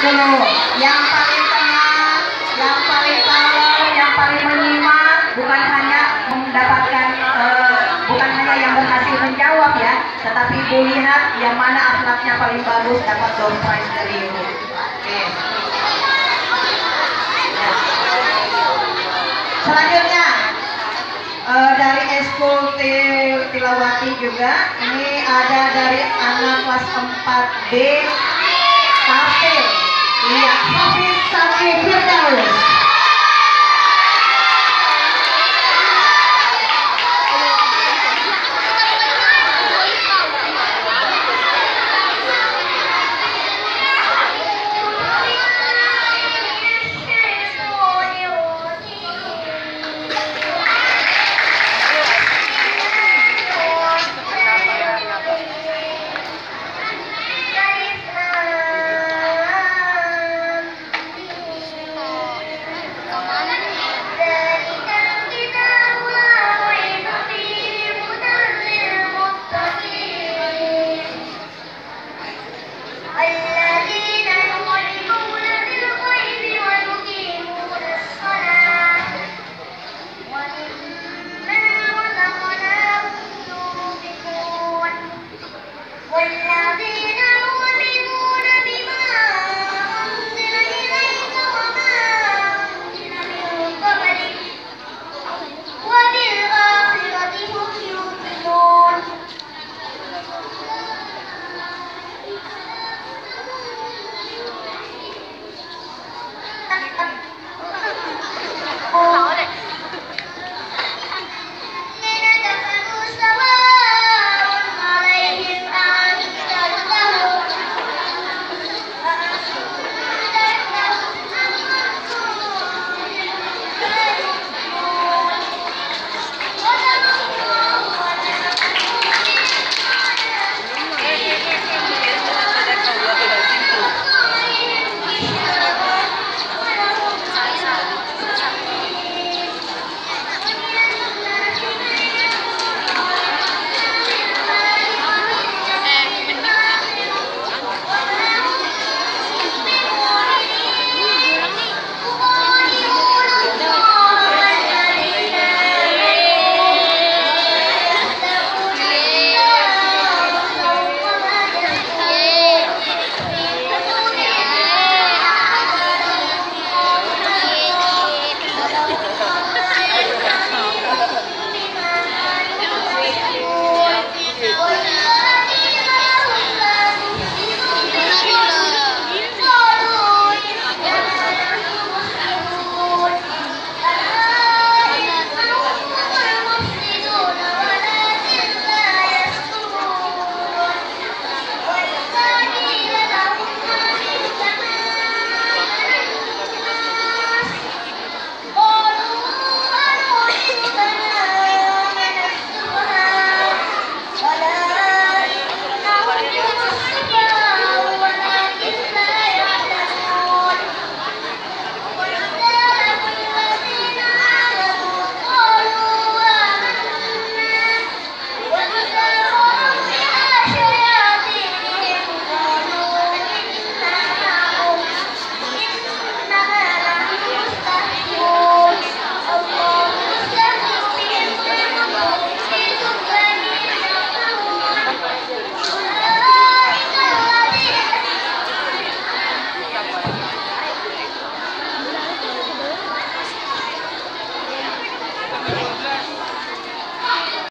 dulu. Yang paling tenang, yang paling tahu, yang paling menyimak, bukan hanya mendapatkan, bukan hanya yang berhasil menjawab ya, tetapi ibu lihat yang mana akhlaknya paling bagus dapat gold prize dari ibu. Oke. Ya. Selanjutnya dari Eskul Tilawati juga, ini ada dari anak kelas 4B. Hafid, iya Hafid Sari Firdaus. What